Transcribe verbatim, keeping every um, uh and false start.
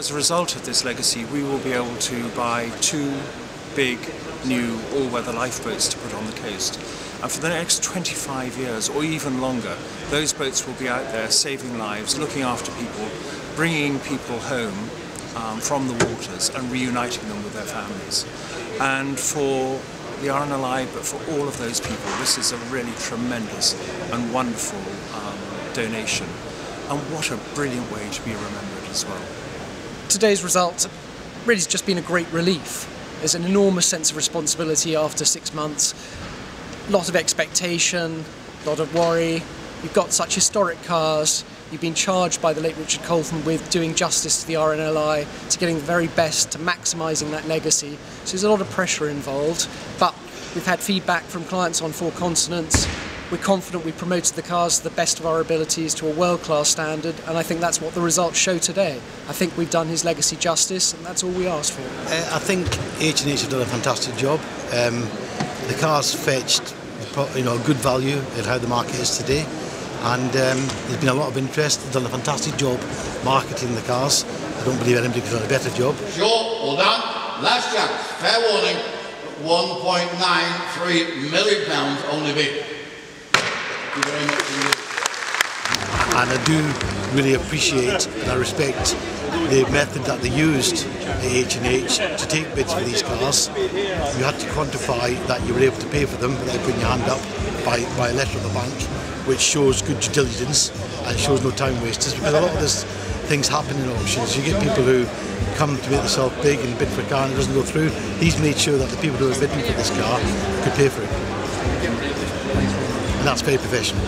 As a result of this legacy, we will be able to buy two big, new, all-weather lifeboats to put on the coast. And for the next twenty-five years, or even longer, those boats will be out there saving lives, looking after people, bringing people home um, from the waters and reuniting them with their families. And for the R N L I, but for all of those people, this is a really tremendous and wonderful um, donation. And what a brilliant way to be remembered as well. Today's result really has just been a great relief. There's an enormous sense of responsibility after six months, a lot of expectation, a lot of worry. You've got such historic cars, you've been charged by the late Richard Colton with doing justice to the R N L I, to getting the very best, to maximising that legacy. So there's a lot of pressure involved, but we've had feedback from clients on four continents. We're confident we promoted the cars to the best of our abilities to a world-class standard, and I think that's what the results show today. I think we've done his legacy justice, and that's all we asked for. Uh, I think H and H have done a fantastic job. Um, the car's fetched, you know, good value at how the market is today, and um, there's been a lot of interest. They've done a fantastic job marketing the cars. I don't believe anybody could have done a better job. Sure, well done. Last chance, fair warning, one point nine three million pounds only bid. Thank you very much indeed. And I do really appreciate and I respect the method that they used at H and H to take bids for these cars. You had to quantify that you were able to pay for them without putting your hand up by, by a letter of the bank, which shows good due diligence and shows no time wasters, because a lot of this things happen in auctions. You get people who come to make themselves big and bid for a car and it doesn't go through. He's made sure that the people who are bidding for this car could pay for it. And that's very professional.